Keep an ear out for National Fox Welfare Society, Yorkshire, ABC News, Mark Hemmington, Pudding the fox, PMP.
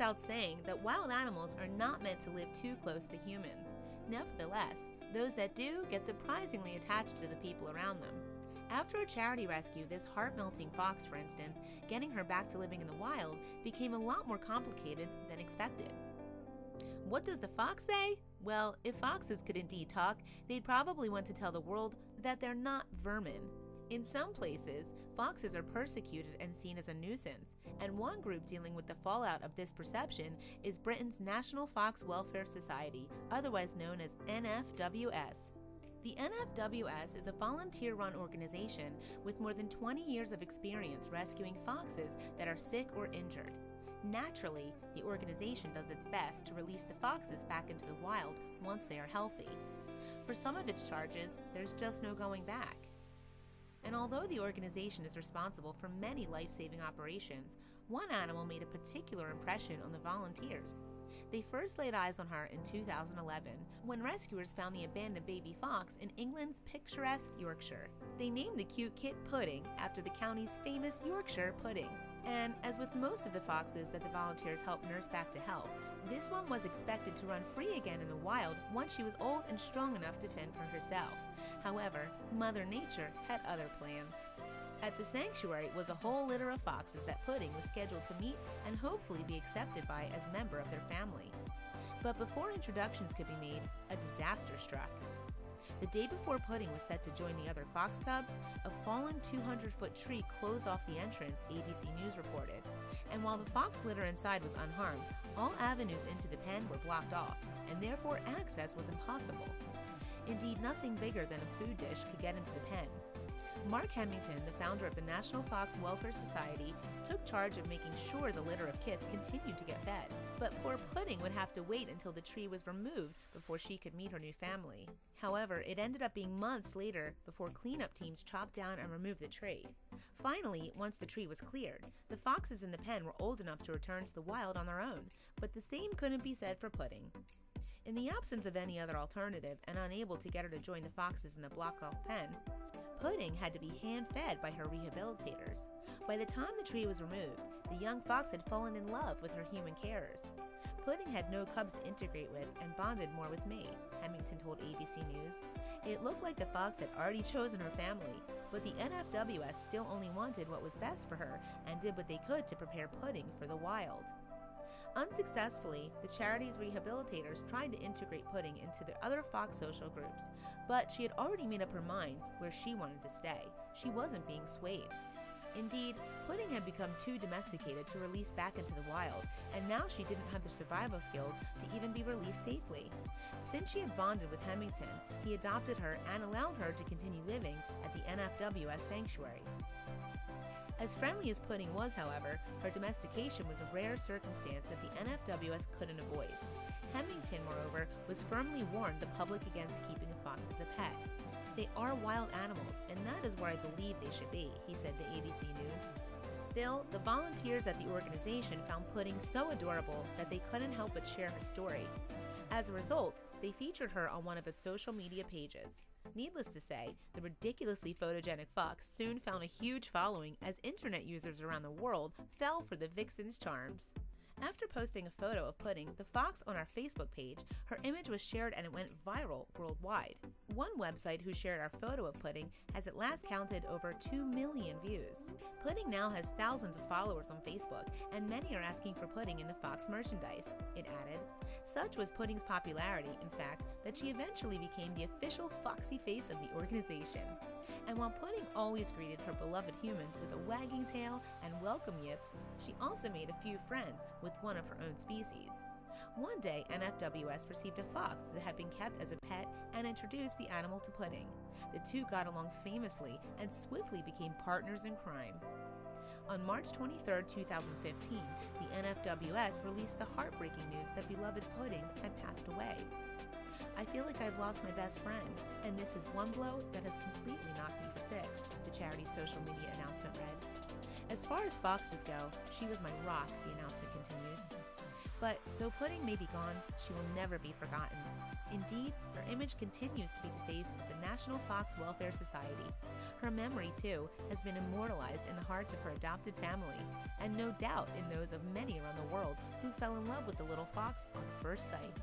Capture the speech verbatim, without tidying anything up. without saying that wild animals are not meant to live too close to humans. Nevertheless, those that do get surprisingly attached to the people around them. After a charity rescue, this heart-melting fox, for instance, getting her back to living in the wild became a lot more complicated than expected. What does the fox say? Well, if foxes could indeed talk, they'd probably want to tell the world that they're not vermin. In some places, foxes are persecuted and seen as a nuisance, and one group dealing with the fallout of this perception is Britain's National Fox Welfare Society, otherwise known as N F W S. The N F W S is a volunteer-run organization with more than twenty years of experience rescuing foxes that are sick or injured. Naturally, the organization does its best to release the foxes back into the wild once they are healthy. For some of its charges, there's just no going back. And although the organization is responsible for many life-saving operations, one animal made a particular impression on the volunteers. They first laid eyes on her in two thousand eleven, when rescuers found the abandoned baby fox in England's picturesque Yorkshire. They named the cute kit Pudding after the county's famous Yorkshire pudding. And as with most of the foxes that the volunteers helped nurse back to health, this one was expected to run free again in the wild once she was old and strong enough to fend for herself. However, Mother Nature had other plans. At the sanctuary was a whole litter of foxes that Pudding was scheduled to meet and hopefully be accepted by as a member of their family. But before introductions could be made, a disaster struck. The day before Pudding was set to join the other fox cubs, a fallen two hundred foot tree closed off the entrance, A B C News reported. And while the fox litter inside was unharmed, all avenues into the pen were blocked off, and therefore access was impossible. Indeed, nothing bigger than a food dish could get into the pen. Mark Hemmington, the founder of the National Fox Welfare Society, took charge of making sure the litter of kits continued to get fed. But poor Pudding would have to wait until the tree was removed before she could meet her new family. However, it ended up being months later before cleanup teams chopped down and removed the tree. Finally, once the tree was cleared, the foxes in the pen were old enough to return to the wild on their own, but the same couldn't be said for Pudding. In the absence of any other alternative and unable to get her to join the foxes in the blocked-off pen, Pudding had to be hand-fed by her rehabilitators. By the time the tree was removed, the young fox had fallen in love with her human carers. Pudding had no cubs to integrate with and bonded more with me, Hemmington told A B C News. It looked like the fox had already chosen her family, but the N F W S still only wanted what was best for her and did what they could to prepare Pudding for the wild. Unsuccessfully, the charity's rehabilitators tried to integrate Pudding into the other fox social groups, but she had already made up her mind where she wanted to stay. She wasn't being swayed. Indeed, Pudding had become too domesticated to release back into the wild, and now she didn't have the survival skills to even be released safely. Since she had bonded with Hemmington, he adopted her and allowed her to continue living at the N F W S sanctuary. As friendly as Pudding was, however, her domestication was a rare circumstance that the N F W S couldn't avoid. Hemmington, moreover, was firmly warned the public against keeping a fox as a pet. They are wild animals, and that is where I believe they should be, he said to A B C News. Still, the volunteers at the organization found Pudding so adorable that they couldn't help but share her story. As a result, they featured her on one of its social media pages. Needless to say, the ridiculously photogenic fox soon found a huge following as internet users around the world fell for the vixen's charms. After posting a photo of Pudding the fox on our Facebook page, her image was shared and it went viral worldwide. One website who shared our photo of Pudding has at last counted over two million views. Pudding now has thousands of followers on Facebook, and many are asking for Pudding in the fox merchandise, it added. Such was Pudding's popularity, in fact, that she eventually became the official foxy face of the organization. And while Pudding always greeted her beloved humans with a wagging tail and welcome yips, she also made a few friends with with one of her own species. One day, N F W S received a fox that had been kept as a pet and introduced the animal to Pudding. The two got along famously and swiftly became partners in crime. On March twenty-third, two thousand fifteen, the N F W S released the heartbreaking news that beloved Pudding had passed away. I feel like I've lost my best friend, and this is one blow that has completely knocked me for six, the charity's social media announcement read. As far as foxes go, she was my rock, the announcement continues. But though Pudding may be gone, she will never be forgotten. Indeed, her image continues to be the face of the National Fox Welfare Society. Her memory, too, has been immortalized in the hearts of her adopted family, and no doubt in those of many around the world who fell in love with the little fox on first sight.